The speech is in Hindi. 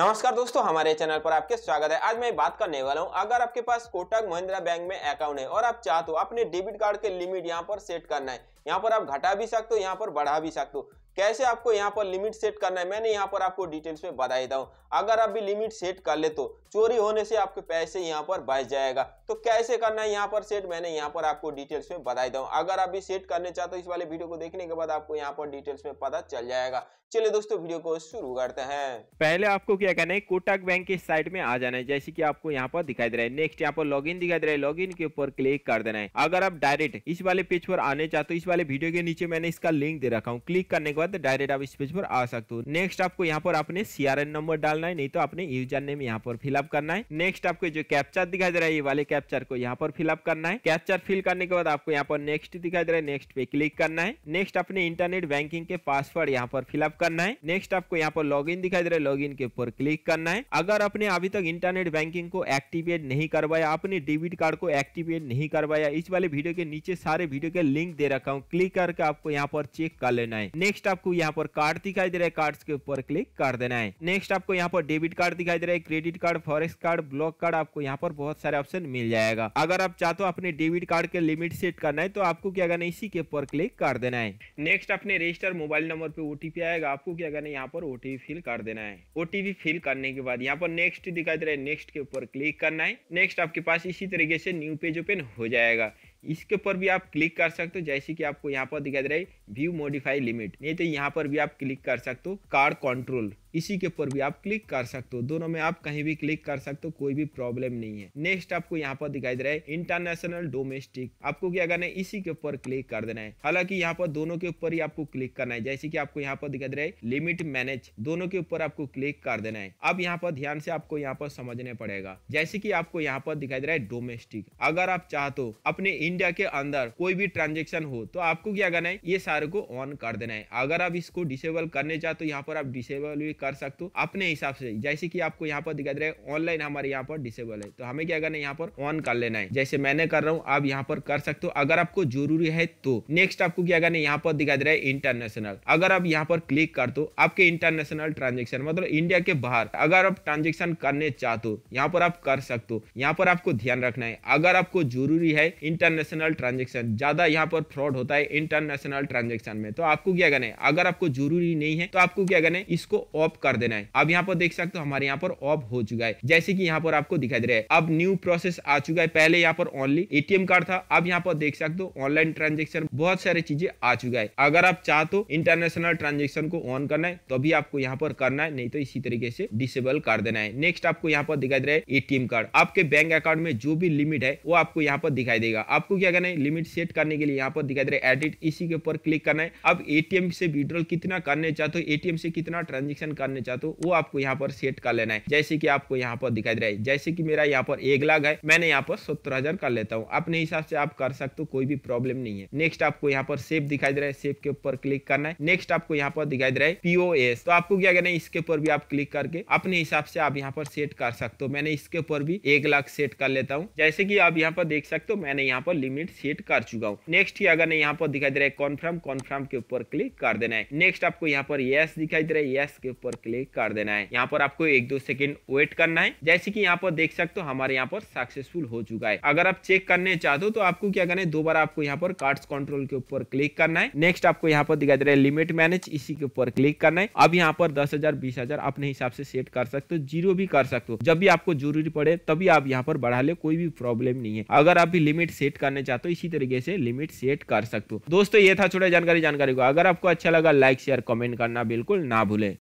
नमस्कार दोस्तों, हमारे चैनल पर आपके स्वागत है। आज मैं बात करने वाला हूं, अगर आपके पास कोटक महिंद्रा बैंक में अकाउंट है और आप चाहते हो अपने डेबिट कार्ड के लिमिट यहां पर सेट करना है, यहां पर आप घटा भी सकते हो, यहां पर बढ़ा भी सकते हो। कैसे आपको यहां पर लिमिट सेट करना है मैंने यहां पर आपको डिटेल्स में बता देता हूं। अगर आप भी लिमिट सेट कर ले तो चोरी होने से आपके पैसे यहाँ पर बच जाएगा। तो कैसे करना है यहाँ पर सेट, मैंने यहाँ पर आपको डिटेल्स में बता देता हूँ। अगर आप भी सेट करने चाहते हो इस वाले वीडियो को देखने के बाद आपको यहाँ पर डिटेल्स में पता चल जाएगा। चलिए दोस्तों वीडियो को शुरू करते हैं। पहले आपको क्या करना है, कोटक बैंक की साइट में आ जाना है, जैसे की आपको यहाँ पर दिखाई दे रहा है। नेक्स्ट यहाँ पर लॉगिन दिखाई दे रहा है, लॉगिन के ऊपर क्लिक कर देना है। अगर आप डायरेक्ट इस वाले पेज पर आने चाहते हो, इस वाले वीडियो के नीचे मैंने इसका लिंक दे रखा हूँ, क्लिक करने के बाद डायरेक्ट आप इस पेज पर आ सकते हो। नेक्स्ट आपको यहाँ पर अपने CRN नंबर डालना है, नहीं तो अपने यूजर नेम यहाँ पर फिलअप करना है। नेक्स्ट आपको जो कैप्चर दिखाई दे रहा है, ये वाले कैप्चर को यहाँ पर फिलअप करना है। कैप्चर फिल करने के बाद आपको यहाँ पर नेक्स्ट दिखाई दे रहा है, नेक्स्ट पे क्लिक करना है। नेक्स्ट अपने इंटरनेट बैंकिंग के पासवर्ड यहाँ पर फिलअप करना है। नेक्स्ट आपको यहाँ पर लॉगिन दिखाई दे रहा है, लॉगिन के ऊपर क्लिक करना है। अगर आपने अभी तक इंटरनेट बैंकिंग को एक्टिवेट नहीं करवाया, अपने डेबिट कार्ड को एक्टिवेट नहीं करवाया, इस वाले वीडियो के नीचे सारे वीडियो के लिंक दे रखा हूँ, क्लिक करके आपको यहाँ पर चेक कर लेना है। नेक्स्ट आपको यहाँ पर कार्ड दिखाई दे रहा है, कार्ड के ऊपर क्लिक कर देना है। नेक्स्ट आपको यहाँ पर डेबिट कार्ड दिखाई दे रहा है, credit card, forex card, block card, आपको यहाँ पर बहुत सारे ऑप्शन मिल जाएगा। अगर आप चाहते हो अपने डेबिट कार्ड के लिमिट सेट करना है तो आपको क्या करना है, इसी के ऊपर क्लिक कर देना है। नेक्स्ट अपने रजिस्टर मोबाइल नंबर पे OTP आएगा, आपको क्या करना है, यहाँ पर OTP फिल कर देना है। OTP फिल करने के बाद यहाँ पर नेक्स्ट दिखाई दे रहा है, नेक्स्ट के ऊपर क्लिक करना है। नेक्स्ट आपके पास इसी तरीके से न्यू पेज ओपन हो जाएगा, इसके ऊपर भी आप क्लिक कर सकते हो, जैसे कि आपको यहाँ पर दिखाई दे रहा है व्यू मॉडिफाई लिमिट, नहीं तो यहाँ पर भी आप क्लिक कर सकते हो। कार्ड कंट्रोल, इसी के ऊपर भी आप क्लिक कर सकते हो, दोनों में आप कहीं भी क्लिक कर सकते हो, कोई भी प्रॉब्लम नहीं है। नेक्स्ट आपको यहाँ पर दिखाई दे रहा है इंटरनेशनल डोमेस्टिक, आपको क्या करना है, इसी के ऊपर क्लिक कर देना है। हालांकि यहाँ पर दोनों के ऊपर ही आपको क्लिक करना है, जैसे कि आपको यहाँ पर दिखाई दे रहा है लिमिट मैनेज, दोनों के ऊपर आपको क्लिक कर देना है। अब यहाँ पर ध्यान से आपको यहाँ पर समझना पड़ेगा, जैसे की आपको यहाँ पर दिखाई दे रहा है डोमेस्टिक, अगर आप चाहते हो अपने इंडिया के अंदर कोई भी ट्रांजेक्शन हो तो आपको क्या करना है, ये सारे को ऑन कर देना है। अगर आप इसको डिसेबल करने चाहते हो यहाँ पर आप डिसेबल भी कर सकते हो अपने हिसाब से, जैसे कि आपको यहाँ पर दिखा दे रहा है ऑनलाइन हमारे यहाँ पर डिसेबल है, तो हमें क्या करना है, यहाँ पर ऑन कर लेना है, जैसे मैंने कर रहा हूँ, आप यहाँ पर कर सकते हो अगर आपको जरूरी है तो। नेक्स्ट आपको क्या करना है, यहाँ पर दिखा दे रहा है इंटरनेशनल, अगर आप यहाँ पर क्लिक कर दो आपके इंटरनेशनल ट्रांजेक्शन, मतलब इंडिया के बाहर अगर आप ट्रांजेक्शन करने चाहते हो यहाँ पर आप कर सकते हो। यहाँ पर आपको ध्यान रखना है, अगर आपको जरूरी है इंटरनेशनल ट्रांजेक्शन, ज्यादा यहाँ पर फ्रॉड होता है इंटरनेशनल ट्रांजेक्शन में, तो आपको क्या करना है, अगर आपको जरूरी नहीं है तो आपको क्या करना है, इसको ऑफ कर देना है। अब यहाँ पर देख सकते हो हमारे यहाँ पर ऑफ हो चुका है, जैसे कि यहाँ पर आपको दिखाई दे रहा है। अब न्यू प्रोसेस आ चुका है, पहले यहाँ पर ओनली ATM कार्ड था, अब यहाँ पर देख सकते हो ऑनलाइन ट्रांजेक्शन, बहुत सारी चीजें आ चुका है। अगर आप चाहते हो इंटरनेशनल ट्रांजेक्शन को ऑन करना है तो भी आपको यहाँ पर करना है, नहीं तो इसी तरीके से डिसेबल कर देना है। नेक्स्ट आपको यहाँ पर दिखाई दे रहा है ATM कार्ड, आपके बैंक अकाउंट में जो भी लिमिट है वो आपको यहाँ पर दिखाई देगा। आपको क्या करना है, लिमिट सेट करने के लिए यहाँ पर दिखाई दे रहा है एडिट, इसी के ऊपर क्लिक करना है। अब ATM से विड्रॉल कितना करने चाहते हो, ATM से कितना ट्रांजेक्शन करने चाहते हो वो आपको यहाँ पर सेट कर लेना है, जैसे कि आपको यहाँ पर दिखाई दे रहा है, जैसे कि मेरा यहाँ पर 1 लाख है, मैंने यहाँ पर 70,000 कर लेता हूँ, अपने हिसाब से आप कर सकते हो, कोई भी प्रॉब्लम नहीं है। नेक्स्ट आपको यहाँ पर सेव दिखाई दे रहा है, सेव के ऊपर क्लिक करना है। नेक्स्ट आपको यहाँ पर दिखाई दे रहा है POS, तो आपको क्या करना है, इसके ऊपर भी आप क्लिक करके अपने हिसाब से आप यहाँ पर सेट कर सकते हो। मैंने इसके ऊपर भी 1 लाख सेट कर लेता हूँ, जैसे की आप यहाँ पर देख सकते हो मैंने यहाँ पर लिमिट सेट कर चुका हूँ। नेक्स्ट अगर यहाँ पर दिखाई दे रहा है कॉन्फर्म, कॉन्फर्म के ऊपर क्लिक कर देना है। नेक्स्ट आपको यहाँ पर यस दिखाई दे रहा है, यस के ऊपर क्लिक कर देना है। यहाँ पर आपको 1-2 सेकंड वेट करना है, जैसे कि यहाँ पर देख सकते हो हमारे यहाँ पर सक्सेसफुल हो चुका है। अगर आप चेक करने चाहते हो तो आपको क्या करना है, दोबारा आपको यहाँ पर कार्ड्स कंट्रोल के ऊपर क्लिक करना है। नेक्स्ट आपको यहाँ पर दिखाई दे रहा है लिमिट मैनेज, इसी के ऊपर क्लिक करना है। अब यहाँ पर 10,000 20,000 अपने हिसाब से सेट कर सकते हो, 0 भी कर सकते हो, जब भी आपको जरूरी पड़े तभी आप यहाँ पर बढ़ा ले, कोई भी प्रॉब्लम नहीं है। अगर आप भी लिमिट सेट करने चाहते हो इसी तरीके से लिमिट सेट कर सकते हो। दोस्तों ये था छोटा जानकारी को, अगर आपको अच्छा लगा लाइक शेयर कमेंट करना बिल्कुल ना भूले।